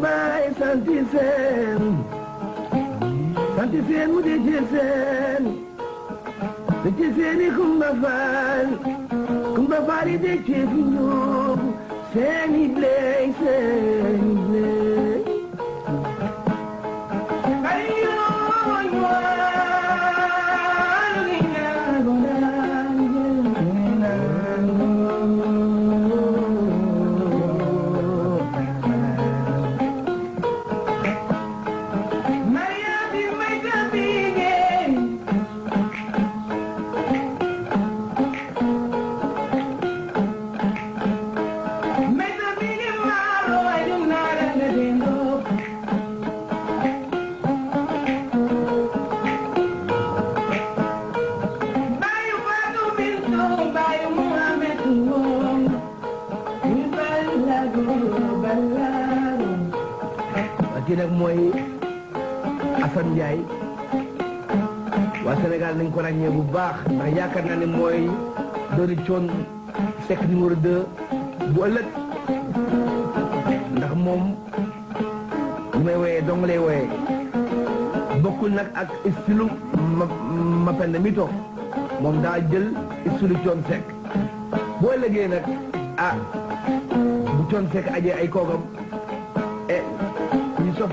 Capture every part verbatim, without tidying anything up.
by Santisen, Santisen mude Jesen, de Jesen e Kumbafal, Kumbafal e de Jefino, Seni Blay, Seni Blay. Kii nag mooy Assane Ndiaye waa Sénégal nañ ko ràññee bu baax ndax yaakaar naa ne mooy dori coon sec numéro deux bu ëllëg ndax moom li may woyee dong lay woyee bokkul nag ak istilu ma pend mi toog moom daa jël istilu coon sec bu ëllëgee nag ah bu coon sec ajee ay koogam e ñu sopp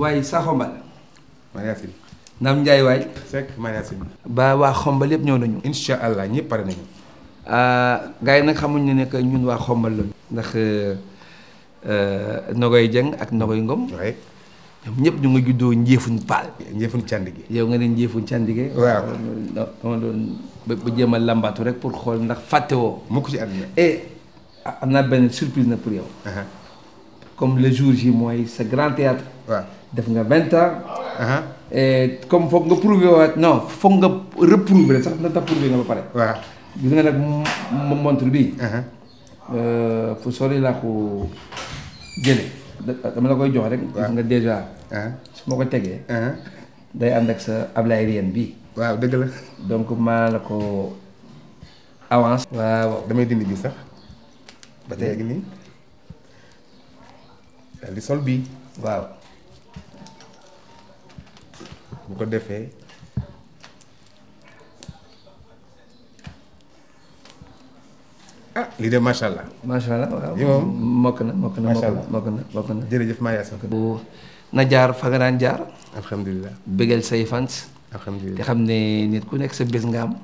waaye sa xombal Mariassine Nam Ndiaye waay Seck Mariassine ba waa xombal yëpp ñëw nañu insha allah ñëpp pare nañu gars yi nag xamuñ ne nekk ñun waa xombal lañu ndax Nogoy Dieng ak Nogoy Ngom ñoom ñëpp ñu nga juddoo Njeefun Paal Njeefun Candige yow nga ne Njeefun Candige waaw dama doon ba jéem a lambatu rek pour xool ndax fàtte woo mukk ci àdduna et am naa benn surprise na pour yow comme le jour J mooy sa grand théâtre waaw def nga vingt ans. et comme foog nga prouvé waat non foog nga reprouvé sax na tax prouvé nga ba pare. waaw gis nga nag mo montre bii. fu sori laa ko jële dama la koy jox rek. gis nga dèjà. su ma ko tegee. day ànd ak sa ablaye rien bii. waaw dëgg la. donc maa la ko avance. waaw damay dindi bi sax ba tey ak nii daal di sol bii waaw. bu ko defee ah lii de macha allah. macha allah waaw lii moom mokk na mokk na mokk na mokk na. jërëjëf maa yaasa. bu na jaar fa nga daan jaar. alhamdulilah bëggal say fans. alhamdulilah te xam ne nit ku nekk sa bés nga am.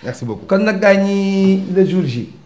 merci beaucoup kon nag gaa ñi le jour J.